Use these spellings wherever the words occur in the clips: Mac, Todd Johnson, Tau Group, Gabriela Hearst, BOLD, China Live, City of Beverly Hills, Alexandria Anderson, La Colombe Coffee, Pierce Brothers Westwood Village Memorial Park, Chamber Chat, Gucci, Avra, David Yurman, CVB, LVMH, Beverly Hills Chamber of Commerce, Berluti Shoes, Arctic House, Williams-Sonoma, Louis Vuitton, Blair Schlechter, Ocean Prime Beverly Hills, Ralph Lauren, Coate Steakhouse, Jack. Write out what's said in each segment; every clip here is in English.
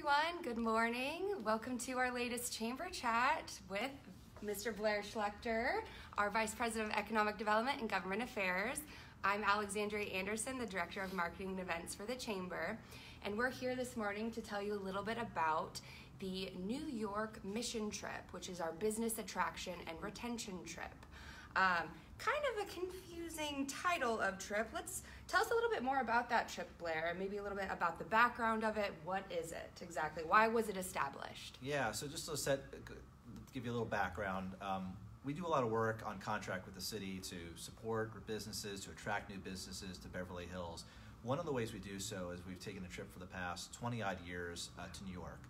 everyone. Good morning. Welcome to our latest chamber chat with Mr. Blair Schlechter, our Vice President of Economic Development and Government Affairs. I'm Alexandria Anderson, the Director of Marketing and Events for the Chamber, and we're here this morning to tell you a little bit about the New York Mission Trip, which is our business attraction and retention trip. Kind of a confusing title of trip. Tell us a little bit more about that trip, Blair, and maybe a little bit about the background of it. What is it exactly? Why was it established? Yeah, so just to give you a little background, we do a lot of work on contract with the city to support businesses, to attract new businesses to Beverly Hills. One of the ways we do so is we've taken a trip for the past 20-odd years to New York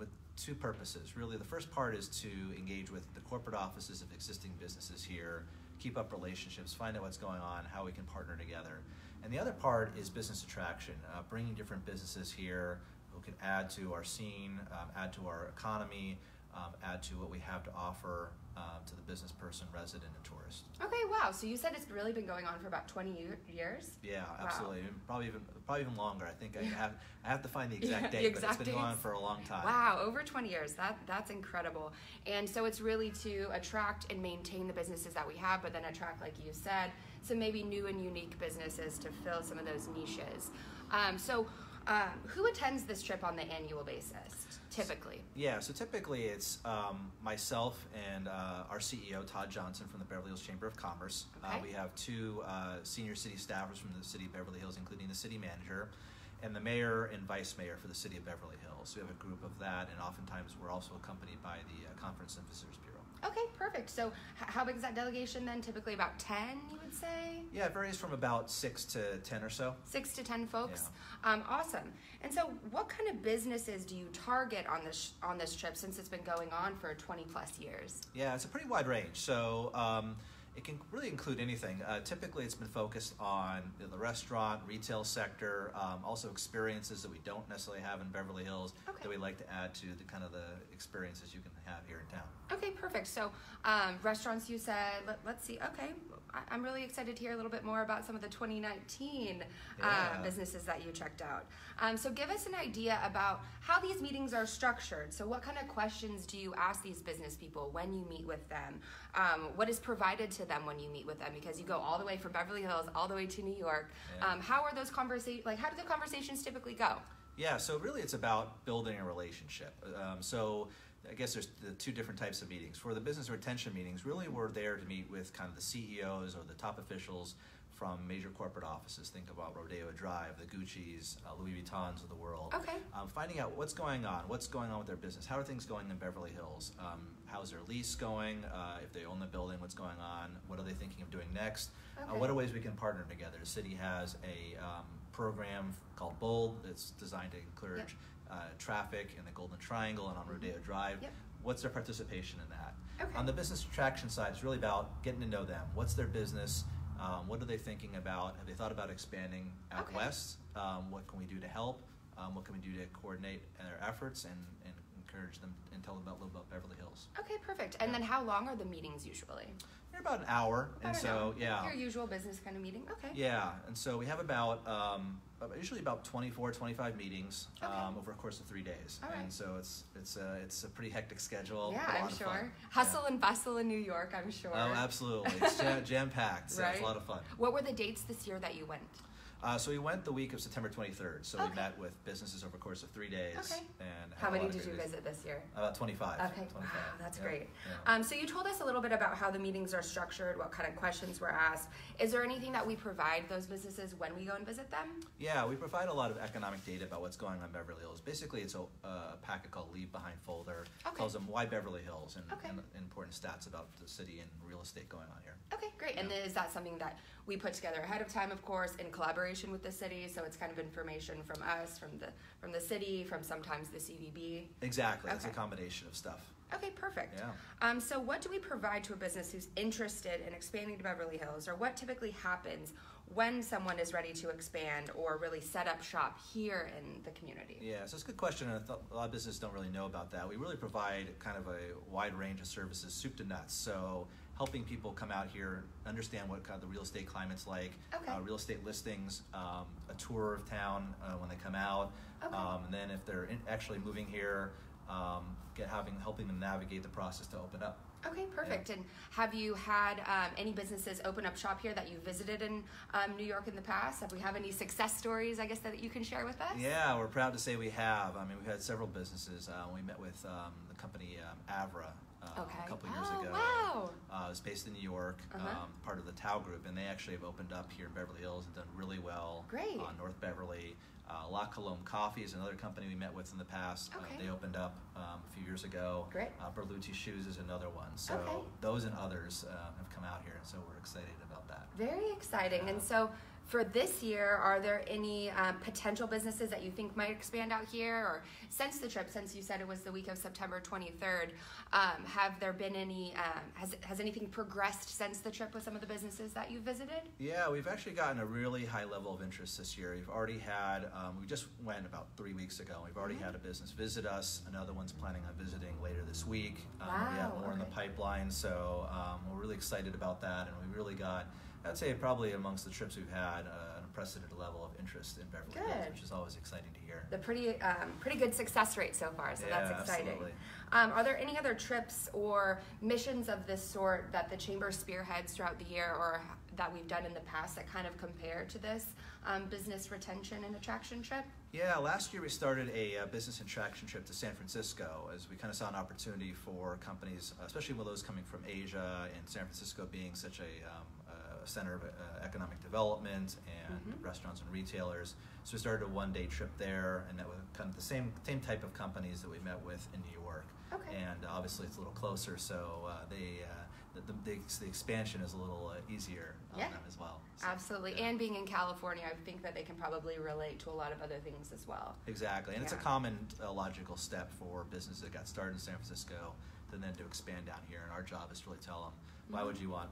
with two purposes. Really, the first part is to engage with the corporate offices of existing businesses here, keep up relationships, find out what's going on, how we can partner together. And the other part is business attraction, bringing different businesses here who can add to our scene, add to our economy, add to what we have to offer to the business person, resident, and tourist. Okay, wow. So you said it's really been going on for about 20 years? Yeah, absolutely. Wow. Probably even longer. I think I have to find the exact date, the exact but it's been going on for a long time. Wow, over 20 years. That's incredible. And so it's really to attract and maintain the businesses that we have, but then attract, like you said, some maybe new and unique businesses to fill some of those niches. Who attends this trip on the annual basis, typically? Yeah, so typically it's myself and our CEO, Todd Johnson, from the Beverly Hills Chamber of Commerce. Okay. We have two senior city staffers from the city of Beverly Hills, including the city manager, and the mayor and vice mayor for the city of Beverly Hills. So we have a group of that, and oftentimes we're also accompanied by the Conference and Visitors Bureau. Okay, perfect. So how big is that delegation then? Typically about 10, you would say? Yeah, it varies from about 6 to 10 or so. 6 to 10 folks. Yeah. Awesome. And so what kind of businesses do you target on this trip, since it's been going on for 20 plus years? Yeah, it's a pretty wide range. So it can really include anything. Typically it's been focused on the restaurant, retail sector, also experiences that we don't necessarily have in Beverly Hills that we like to add to the kind of the experiences you can have here in town. Okay, perfect. So restaurants, you said, let's see, okay. I'm really excited to hear a little bit more about some of the 2019 businesses that you checked out. So give us an idea about how these meetings are structured. So what kind of questions do you ask these business people when you meet with them? What is provided to them when you meet with them? Because you go all the way from Beverly Hills all the way to New York. Yeah. How are those conversations, like how do the conversations typically go? Yeah, so really it's about building a relationship. So I guess there's the two different types of meetings. For the business retention meetings, really we're there to meet with kind of the CEOs or the top officials from major corporate offices. Think about Rodeo Drive, the Gucci's, Louis Vuittons of the world. Okay. Finding out what's going on with their business, how are things going in Beverly Hills, how's their lease going, if they own the building, what's going on, what are they thinking of doing next, what are ways we can partner together. The city has a program called BOLD that's designed to encourage traffic in the Golden Triangle and on Rodeo Drive. Yep. What's their participation in that? Okay. On the business attraction side, it's really about getting to know them. What's their business? What are they thinking about? Have they thought about expanding out west? What can we do to help? What can we do to coordinate their efforts and encourage them and tell them about a little about Beverly Hills? Okay, perfect. And then how long are the meetings usually? They're about an hour. Your usual business kind of meeting? Okay. Yeah, and so we have about usually about 24, 25 meetings over a course of 3 days. All right. And so it's a pretty hectic schedule. Yeah, I'm sure. Fun. Hustle and bustle in New York, I'm sure. Oh, absolutely. It's jam-packed, so it's a lot of fun. What were the dates this year that you went? So we went the week of September 23rd. So we met with businesses over the course of 3 days. Okay. And how many did you visit this year? About 25. Okay. 25. Wow, that's great. Yeah. So you told us a little bit about how the meetings are structured, what kind of questions were asked. Is there anything that we provide those businesses when we go and visit them? Yeah, we provide a lot of economic data about what's going on in Beverly Hills. Basically, it's a packet called Leave Behind Folder. Okay. Tells them why Beverly Hills and important stats about the city and real estate going on here. Okay, great. Yeah. And is that something that we put together ahead of time, of course, in collaboration with the city? So it's kind of information from us, from the city, from sometimes the CVB. Exactly. It's a combination of stuff. Okay, perfect. Yeah. So what do we provide to a business who's interested in expanding to Beverly Hills, or what typically happens when someone is ready to expand or really set up shop here in the community? Yeah, so it's a good question, and a lot of businesses don't really know about that. We really provide kind of a wide range of services, soup to nuts. So helping people come out here, understand what kind of the real estate climate's like, real estate listings, a tour of town when they come out, Okay. And then if they're actually moving here, helping them navigate the process to open up. Okay, perfect. Yeah. And have you had any businesses open up shop here that you visited in New York in the past? Have we had any success stories, I guess, that you can share with us? Yeah, we're proud to say we have. I mean, we've had several businesses. We met with the company Avra a couple years ago. Wow. It was based in New York, part of the Tau Group, and they actually have opened up here in Beverly Hills and done really well. Great. On North Beverly. La Colombe Coffee is another company we met with in the past. Okay. They opened up a few years ago. Great. Berluti Shoes is another one. So those and others have come out here, and so we're excited about that. Very exciting. And so for this year, are there any potential businesses that you think might expand out here? Or since the trip, since you said it was the week of September 23rd, have there been any, has anything progressed since the trip with some of the businesses that you visited? Yeah, we've actually gotten a really high level of interest this year. We've already had, we just went about 3 weeks ago, and we've already had a business visit us. Another one's planning on visiting later this week. We have more in the pipeline, so we're really excited about that, and we really got, I'd say probably amongst the trips we've had, an unprecedented level of interest in Beverly Hills, which is always exciting to hear. The pretty good success rate so far, so that's exciting. Absolutely. Are there any other trips or missions of this sort that the Chamber spearheads throughout the year, or that we've done in the past that kind of compare to this business retention and attraction trip? Yeah, last year we started a business attraction trip to San Francisco, as we kind of saw an opportunity for companies, especially with those coming from Asia, and San Francisco being such a center of economic development and restaurants and retailers. So we started a one-day trip there, and that was kind of the same type of companies that we met with in New York. Okay. And obviously it's a little closer, so the expansion is a little easier on them as well. So, absolutely, and being in California, I think that they can probably relate to a lot of other things as well. Exactly, and it's a common logical step for businesses that got started in San Francisco and then to expand down here, and our job is to really tell them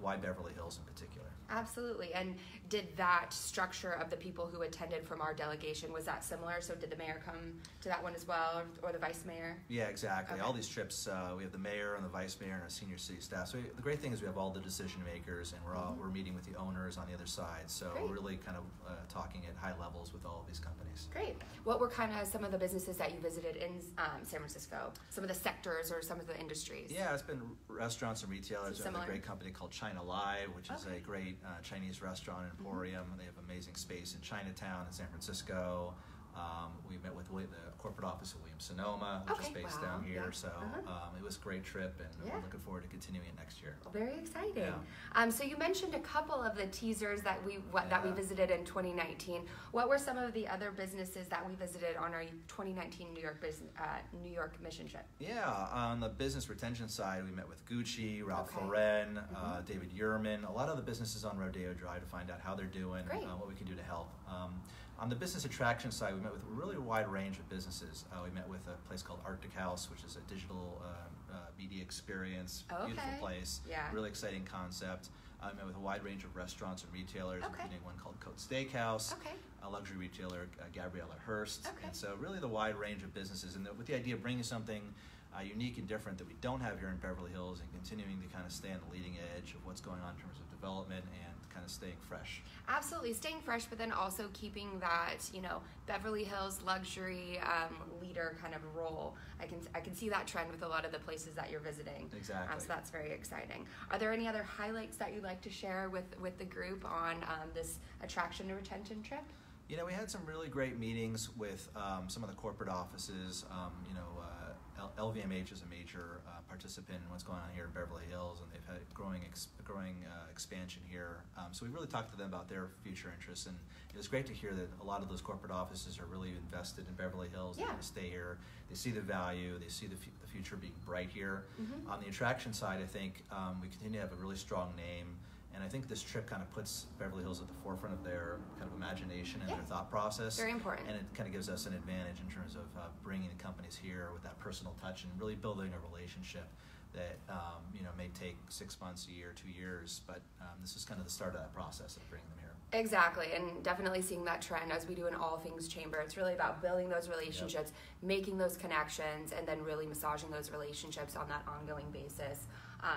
why Beverly Hills in particular. Absolutely. And did that structure of the people who attended from our delegation, was that similar? So did the mayor come to that one as well, or the vice mayor? Yeah, exactly. Okay. All these trips, we have the mayor and the vice mayor and our senior city staff. So the great thing is we have all the decision makers, and we're meeting with the owners on the other side. So we're really kind of talking at high levels with all of these companies. Great. What were kind of some of the businesses that you visited in San Francisco? Some of the sectors or some of the industries? Yeah, it's been restaurants and retailers. There's a great company called China Live, which is a great Chinese restaurant emporium. They have amazing space in Chinatown in San Francisco. We met with the corporate office of Williams-Sonoma, which is based down here. Yeah. So it was a great trip, and we're looking forward to continuing it next year. Very exciting. Yeah. So you mentioned a couple of the teasers that we visited in 2019. What were some of the other businesses that we visited on our 2019 New York mission trip? Yeah, on the business retention side, we met with Gucci, Ralph Lauren, David Yurman, a lot of the businesses on Rodeo Drive to find out how they're doing, what we can do to help. On the business attraction side, we met with a really wide range of businesses. We met with a place called Arctic House, which is a digital media experience, beautiful place, really exciting concept. I met with a wide range of restaurants and retailers, including one called Coate Steakhouse, a luxury retailer, Gabriela Hearst. Okay. And so really the wide range of businesses, and with the idea of bringing something unique and different that we don't have here in Beverly Hills, and continuing to kind of stay on the leading edge of what's going on in terms of development and kind of staying fresh. Absolutely, staying fresh, but then also keeping that, you know, Beverly Hills luxury leader kind of role. I can see that trend with a lot of the places that you're visiting. Exactly. So that's very exciting. Are there any other highlights that you'd like to share with the group on this attraction and retention trip? You know, we had some really great meetings with some of the corporate offices. LVMH is a major participant in what's going on here in Beverly Hills, and they've had growing expansion here. So we really talked to them about their future interests, and it was great to hear that a lot of those corporate offices are really invested in Beverly Hills. They want to stay here. They see the value. They see the future being bright here. On the attraction side, I think we continue to have a really strong name. And I think this trip kind of puts Beverly Hills at the forefront of their kind of imagination and their thought process. Very important. And it kind of gives us an advantage in terms of bringing the companies here with that personal touch and really building a relationship that you know, may take 6 months, a year, 2 years, but this is kind of the start of that process of bringing them here. Exactly, and definitely seeing that trend as we do in all things Chamber. It's really about building those relationships, making those connections, and then really massaging those relationships on that ongoing basis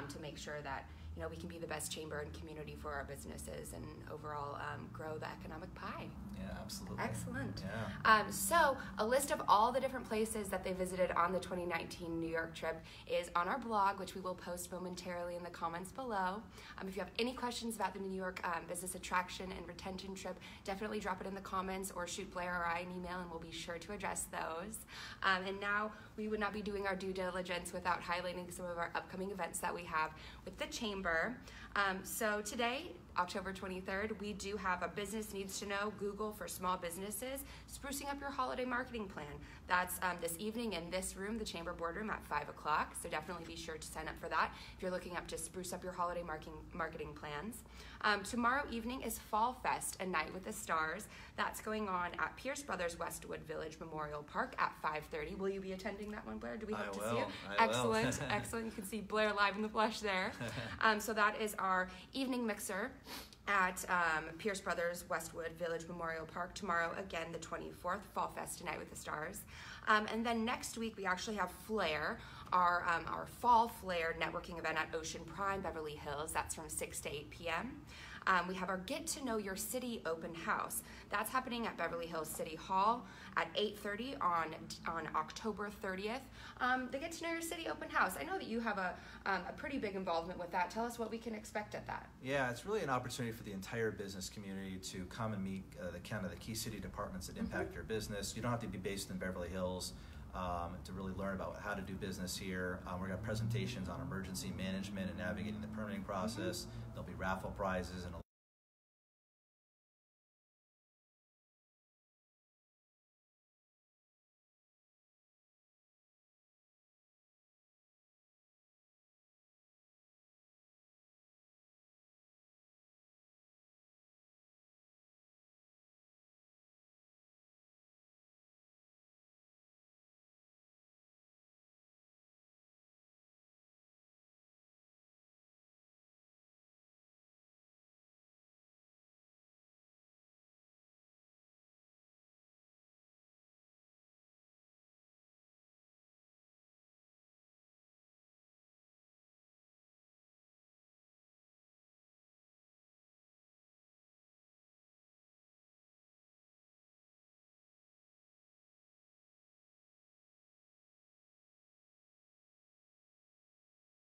to make sure that you know, we can be the best chamber and community for our businesses and overall grow the economic pie. Yeah, absolutely. Excellent. Yeah. So a list of all the different places that they visited on the 2019 New York trip is on our blog, which we will post momentarily in the comments below. If you have any questions about the New York business attraction and retention trip, definitely drop it in the comments or shoot Blair or I an email and we'll be sure to address those. And now we would not be doing our due diligence without highlighting some of our upcoming events that we have with the chamber. So today, October 23rd, we do have a Business Needs to Know Google for Small Businesses, Sprucing Up Your Holiday Marketing Plan. That's this evening in this room, the Chamber Boardroom at 5 o'clock, so definitely be sure to sign up for that if you're looking up to spruce up your holiday marketing plans. Tomorrow evening is Fall Fest, A Night with the Stars. That's going on at Pierce Brothers Westwood Village Memorial Park at 5:30. Will you be attending that one, Blair? Do we hope to see you? Excellent, excellent. You can see Blair live in the flesh there. So that is our evening mixer at Pierce Brothers Westwood Village Memorial Park tomorrow, again the 24th, Fall Fest, Tonight with the Stars. And then next week we actually have Flair, our Fall Flair networking event at Ocean Prime Beverly Hills. That's from 6 to 8 p.m. We have our Get to Know Your City open house. That's happening at Beverly Hills City Hall at 8:30 on October 30th. The Get to Know Your City open house, I know that you have a pretty big involvement with that. Tell us what we can expect at that. Yeah, it's really an opportunity for the entire business community to come and meet the key city departments that impact your business. You don't have to be based in Beverly Hills to really learn about how to do business here. We're going to have presentations on emergency management and navigating the permitting process. There'll be raffle prizes and